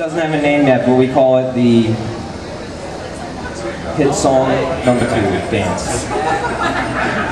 doesn't have a name yet, but we call it the hit song number 2 dance.